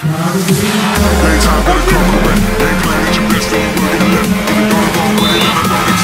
They time with a coconut. They claim that your best friend will get left. If you don't go with it,